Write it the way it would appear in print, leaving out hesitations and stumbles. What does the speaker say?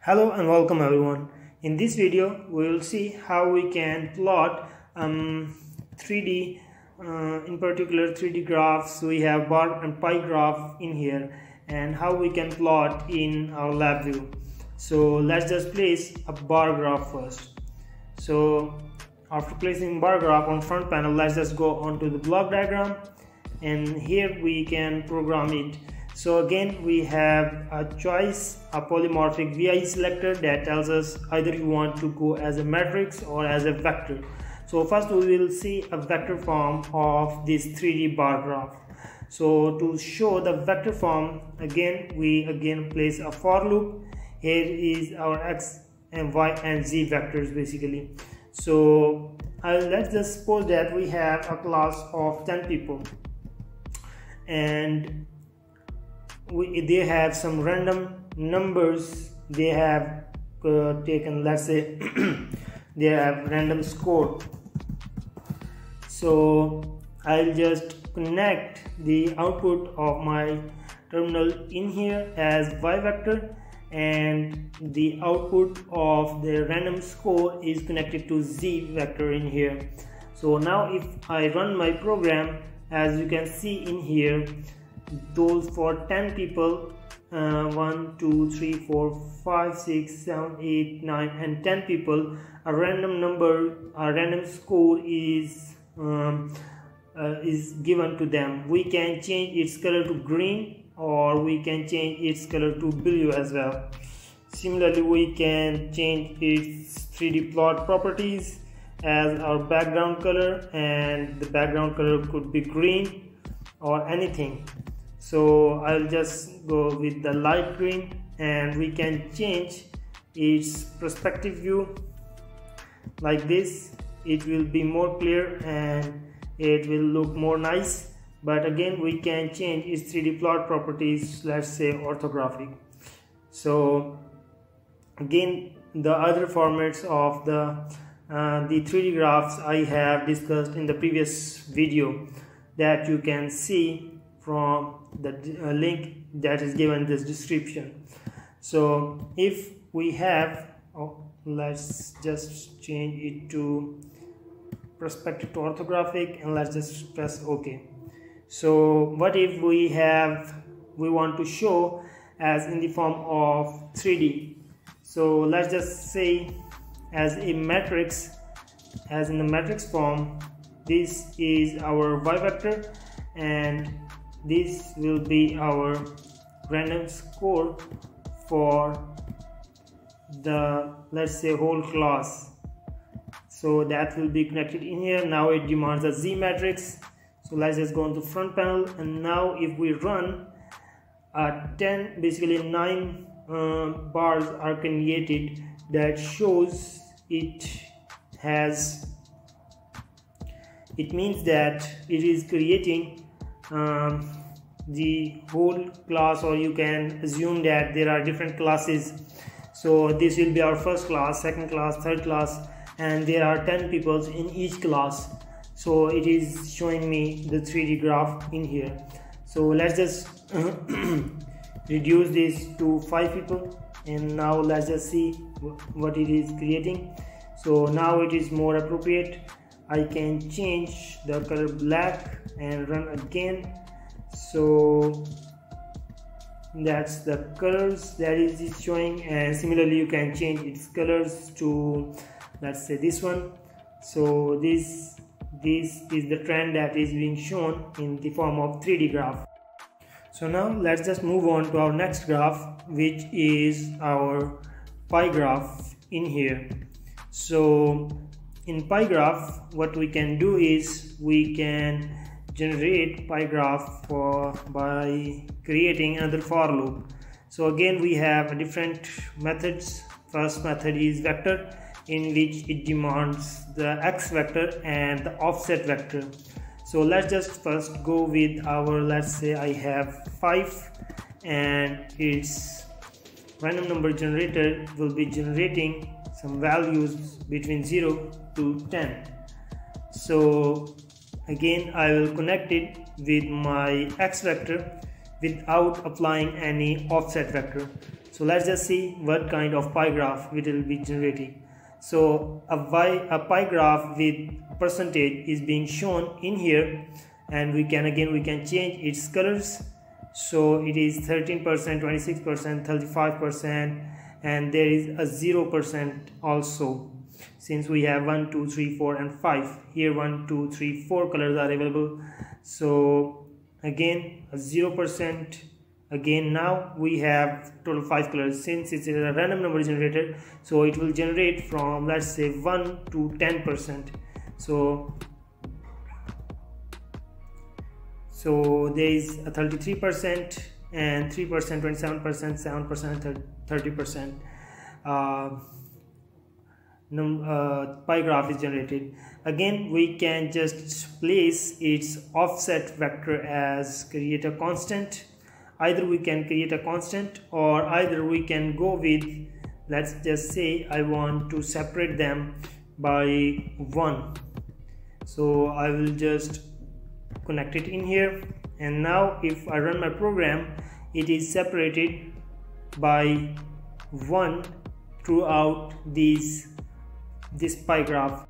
Hello and welcome everyone. In this video we will see how we can plot 3D in particular 3D graphs. We have bar and pie graph in here and how we can plot in our lab view. So let's just place a bar graph first. So after placing bar graph on front panel, let's just go onto the block diagram, and here we can program it. So again we have a choice, a polymorphic VI selector that tells us either you want to go as a matrix or as a vector. So first we will see a vector form of this 3D bar graph. So to show the vector form, again we place a for loop. Here is our x and y and z vectors basically. So let's just suppose that we have a class of 10 people and they have some random numbers. They have taken, let's say they have random score. So I'll just connect the output of my terminal in here as y vector, and the output of the random score is connected to z vector in here. So now if I run my program, as you can see in here, those for 10 people 1 2 3 4 5 6 7 8 9 and 10 people, a random number, a random score is given to them. We can change its color to green, or we can change its color to blue as well. Similarly, we can change its 3D plot properties as our background color, and the background color could be green or anything. So I'll just go with the light green, and we can change its perspective view like this. It will be more clear and it will look more nice. But again we can change its 3D plot properties, let's say orthographic. So again the other formats of the 3D graphs I have discussed in the previous video that you can see from the link that is given in this description. So if we have, let's just change it to perspective to orthographic, and let's just press OK. So what if we want to show as in the form of 3D? So let's just say as a matrix, as in the matrix form, this is our y vector and this will be our random score for the, let's say, whole class. So that will be connected in here. Now it demands a z matrix. So let's just go on to front panel, and now if we run 10, basically 9 bars are created that shows it has, it means that it is creating the whole class, or you can assume that there are different classes. So this will be our first class, second class, third class, and there are 10 people in each class. So it is showing me the 3D graph in here. So let's just reduce this to 5 people, and now let's just see what it is creating. So now it is more appropriate. I can change the color black and run again. So that's the colors that it is showing, and similarly you can change its colors to, let's say, this one. So this is the trend that is being shown in the form of 3D graph. So now let's just move on to our next graph, which is our pie graph in here. So in pie graph what we can do is we can generate pie graph by creating another for loop. So again we have different methods. First method is vector, in which it demands the x vector and the offset vector. So let's just first go with our, let's say I have 5, and its random number generator will be generating some values between 0 to 10. So again, I will connect it with my X vector without applying any offset vector. So let's just see what kind of pie graph it will be generating. So a pie graph with percentage is being shown in here, and we can change its colors. So it is 13%, 26%, 35%, and there is a 0% also, since we have 1, 2, 3, 4 and 5 here. 1, 2, 3, 4 colors are available. So again a 0%. Again, now we have total 5 colors. Since it's a random number generator, so it will generate from, let's say, 1 to 10%. So there is a 33% and 3%, 27%, 7%, 30%. Pie graph is generated. Again, we can just place its offset vector as create a constant. Either we can create a constant, or either we can go with, let's just say I want to separate them by 1. So I will just connect it in here, and now if I run my program, it is separated by 1 throughout this pie graph.